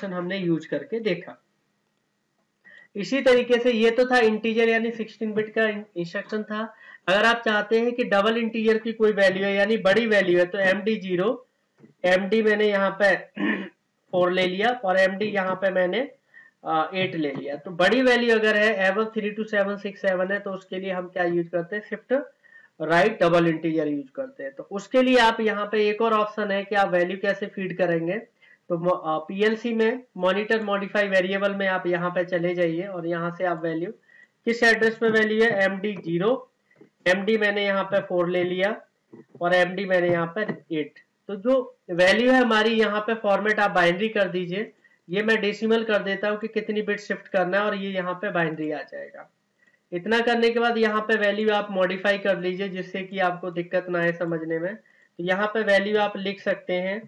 Option हमने use करके देखा। इसी तरीके से ये तो था इंटीजर यानी 16 बिट का इंस्ट्रक्शन था। अगर आप चाहते हैं कि डबल इंटीजर की कोई वैल्यू है यानी बड़ी वैल्यू है तो एमडी मैंने यहाँ पे 4 ले लिया और एमडी यहाँ पे मैंने 8 ले लिया। तो बड़ी वैल्यू अगर है एवं 327667 है तो उसके लिए हम क्या यूज करते हैं, shift right double integer use करते हैं। तो उसके लिए आप यहाँ पे एक और ऑप्शन है कि आप वैल्यू कैसे फीड करेंगे। तो पीएलसी में मॉनिटर मॉडिफाई वेरिएबल में आप यहाँ पे चले जाइए और यहाँ से आप वैल्यू किस एड्रेस पे वैल्यू है MD 0, MD मैंने यहाँ पे 4 ले लिया और MD मैंने यहाँ पे 8। तो जो वैल्यू है हमारी यहाँ पे फॉर्मेट आप बाइनरी कर दीजिए, ये मैं डेसिमल कर देता हूँ कि कितनी बिट शिफ्ट करना है और ये यहाँ पे बाइनरी आ जाएगा। इतना करने के बाद यहाँ पे वैल्यू आप मॉडिफाई कर लीजिए जिससे कि आपको दिक्कत ना आए समझने में। तो यहाँ पे वैल्यू आप लिख सकते हैं,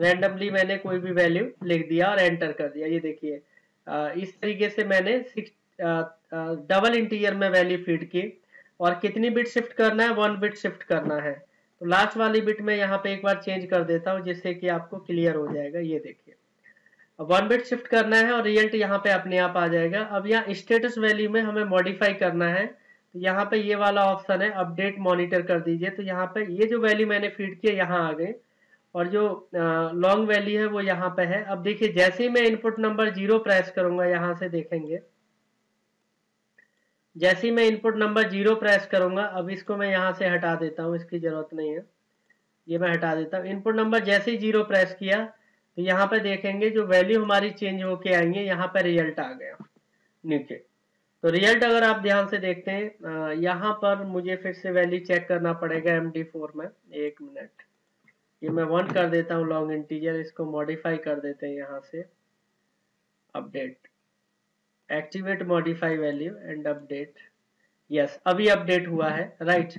रैंडमली मैंने कोई भी वैल्यू लिख दिया और एंटर कर दिया। ये देखिए इस तरीके से मैंने डबल इंटीजर में वैल्यू फीड की और कितनी बिट शिफ्ट करना है, 1 बिट शिफ्ट करना है। तो लास्ट वाली बिट में यहाँ पे एक बार चेंज कर देता हूँ जिससे कि आपको क्लियर हो जाएगा। ये देखिए 1 बिट शिफ्ट करना है और रिजल्ट यहाँ पे अपने आप आ जाएगा। अब यहाँ स्टेटस वैल्यू में हमें मॉडिफाई करना है तो यहाँ पे ये वाला ऑप्शन है, अपडेट मॉनिटर कर दीजिए। तो यहाँ पे ये जो वैल्यू मैंने फीड किया यहाँ आ गए और जो लॉन्ग वैल्यू है वो यहाँ पे है। अब देखिए जैसे ही मैं इनपुट नंबर 0 प्रेस करूंगा, यहाँ से देखेंगे जैसे ही मैं इनपुट नंबर 0 प्रेस करूंगा, अब इसको मैं यहाँ से हटा देता हूँ, इसकी जरूरत नहीं है, ये मैं हटा देता हूँ। इनपुट नंबर जैसे ही 0 प्रेस किया तो यहाँ पे देखेंगे जो वैल्यू हमारी चेंज होके आएंगे, यहाँ पे रिजल्ट आ गया नीचे। तो रिजल्ट अगर आप ध्यान से देखते हैं यहाँ पर मुझे फिर से वैल्यू चेक करना पड़ेगा MD 4 में। एक मिनट, ये मैं 1 कर देता हूँ लॉन्ग इंटीजर, इसको मॉडिफाई कर देते हैं यहाँ से, update activate modify value and update. Yes, अभी अपडेट हुआ है राइट।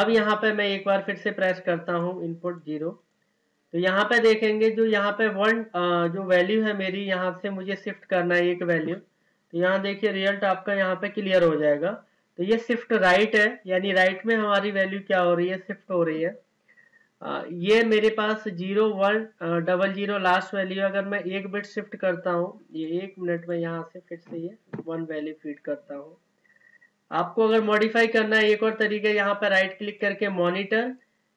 अब यहाँ पे मैं एक बार फिर से प्रेस करता हूँ इनपुट 0 तो यहाँ पे देखेंगे जो यहाँ पे 1 जो वैल्यू है मेरी, यहाँ से मुझे शिफ्ट करना है एक वैल्यू। तो यहाँ देखिए रिजल्ट आपका यहाँ पे क्लियर हो जाएगा। तो ये शिफ्ट राइट है यानी राइट में हमारी वैल्यू क्या हो रही है, शिफ्ट हो रही है। ये मेरे पास 0 1 00 लास्ट वैल्यू, अगर मैं 1 बिट शिफ्ट करता हूँ, ये एक मिनट में यहाँ से फिर से ये 1 वैल्यू फीड करता हूँ। आपको अगर मॉडिफाई करना है एक और तरीका, यहाँ पर राइट क्लिक करके मॉनिटर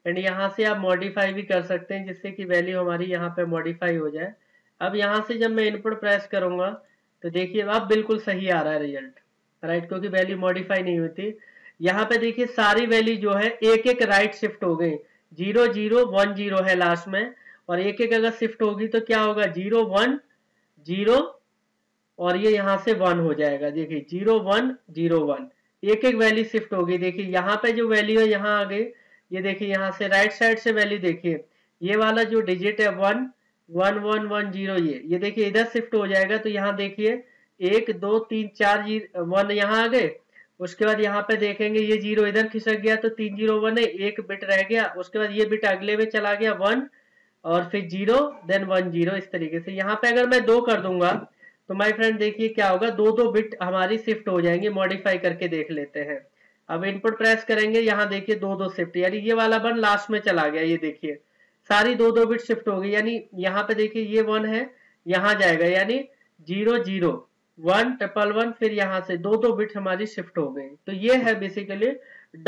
एंड यहाँ से आप मॉडिफाई भी कर सकते हैं जिससे कि वैल्यू हमारी यहाँ पे मॉडिफाई हो जाए। अब यहाँ से जब मैं इनपुट प्रेस करूँगा तो देखिए अब बिल्कुल सही आ रहा है रिजल्ट राइट, क्योंकि वैल्यू मॉडिफाई नहीं होती। यहाँ पे देखिए सारी वैल्यू जो है एक एक राइट शिफ्ट हो गई, 0 0 1 0 है लास्ट में और एक एक अगर शिफ्ट होगी तो क्या होगा 0 1 0 और ये यहाँ से 1 हो जाएगा। देखिए 0 1 0 1 एक एक वैल्यू शिफ्ट होगी। देखिए यहाँ पे जो वैल्यू है यहाँ आ गई, ये देखिए यहाँ से राइट साइड से वैल्यू देखिए, ये वाला जो डिजिट है 1 1 1 1 0 ये देखिए इधर शिफ्ट हो जाएगा। तो यहाँ देखिए 1 2 3 4 1 यहाँ आ गए, उसके बाद यहाँ पे देखेंगे ये 0 इधर खिसक गया तो 3 0 1 है, 1 बिट रह गया। उसके बाद ये बिट अगले में चला गया 1 और फिर 0 देन 1 0 इस तरीके से। यहाँ पे अगर मैं 2 कर दूंगा तो माय फ्रेंड देखिए क्या होगा, 2 2 बिट हमारी शिफ्ट हो जाएंगे। मॉडिफाई करके देख लेते हैं, अब इनपुट प्रेस करेंगे, यहाँ देखिए 2 2 शिफ्ट, यानी ये वाला 1 लास्ट में चला गया। ये देखिए सारी 2 2 बिट शिफ्ट हो गई, यानी यहाँ पे देखिए ये 1 है यहाँ जाएगा, यानी 0 0 1 1 1 1 फिर यहाँ से 2 2 बिट हमारी शिफ्ट हो गई। तो ये है बेसिकली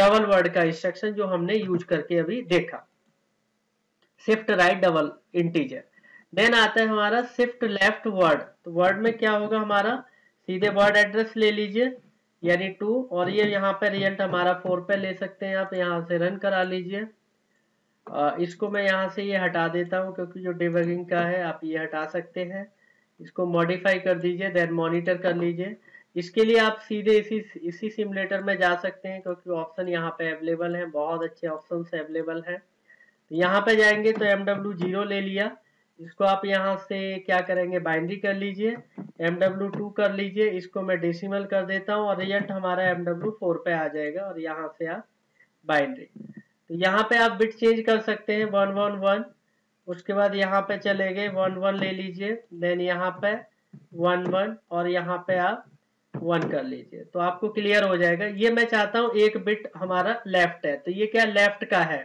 डबल वर्ड का इंस्ट्रक्शन जो हमने यूज करके अभी देखा, shift right double integer. Then आता है हमारा शिफ्ट लेफ्ट वर्ड। तो वर्ड में क्या होगा हमारा, सीधे वर्ड एड्रेस ले लीजिए यानी 2 और ये यहाँ पे रिजल्ट हमारा 4 पे ले सकते हैं आप। यहाँ से रन करा लीजिए, इसको मैं यहाँ से ये हटा देता हूँ क्योंकि जो डिबगिंग का है आप ये हटा सकते हैं। इसको मॉडिफाई कर दीजिए, देन मॉनिटर कर लीजिए। इसके लिए आप सीधे इसी सिमुलेटर में जा सकते हैं क्योंकि ऑप्शन यहाँ पे अवेलेबल है, बहुत अच्छे ऑप्शन अवेलेबल हैं। तो यहाँ पे जाएंगे तो MW 0 ले लिया, इसको आप यहाँ से क्या करेंगे बाइनरी कर लीजिए, MW 2 कर लीजिए, इसको मैं डेसिमल कर देता हूँ और रिजल्ट हमारा MW 4 पे आ जाएगा और यहाँ से आप बाइनरी। तो यहाँ पे आप बिट चेंज कर सकते हैं 1 1 1 उसके बाद यहाँ पे चले गए 1 1 ले लीजिए, देन यहाँ पे 1 1 और यहाँ पे आप 1 कर लीजिए। तो आपको क्लियर हो जाएगा। ये मैं चाहता हूँ 1 बिट हमारा लेफ्ट है तो ये क्या लेफ्ट का है,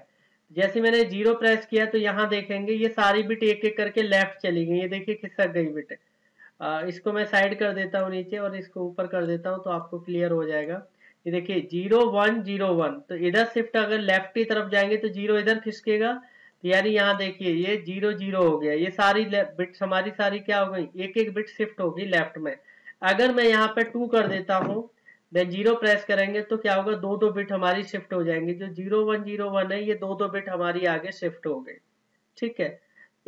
जैसे मैंने जीरो प्रेस किया तो यहाँ देखेंगे ये सारी बिट एक एक करके लेफ्ट चली गई। ये देखिए खिसक गई बिट। इसको मैं साइड कर देता हूँ नीचे और इसको ऊपर कर देता हूँ तो आपको क्लियर हो जाएगा। ये देखिए 0 1 0 1, तो इधर शिफ्ट अगर लेफ्ट की तरफ जाएंगे तो जीरो इधर खिसकेगा, तो यानी यहाँ देखिए ये 0 0 हो गया। ये सारी बिट्स हमारी सारी क्या हो गई, एक एक बिट शिफ्ट होगी लेफ्ट में। अगर मैं यहाँ पे 2 कर देता हूँ देन 0 प्रेस करेंगे तो क्या होगा, 2 बिट हमारी शिफ्ट हो जाएंगे। जो 0 1 0 1 है ये 2 बिट हमारी आगे शिफ्ट हो गई। ठीक है,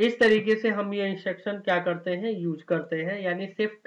इस तरीके से हम ये इंस्ट्रक्शन क्या करते हैं, यूज करते हैं, यानी शिफ्ट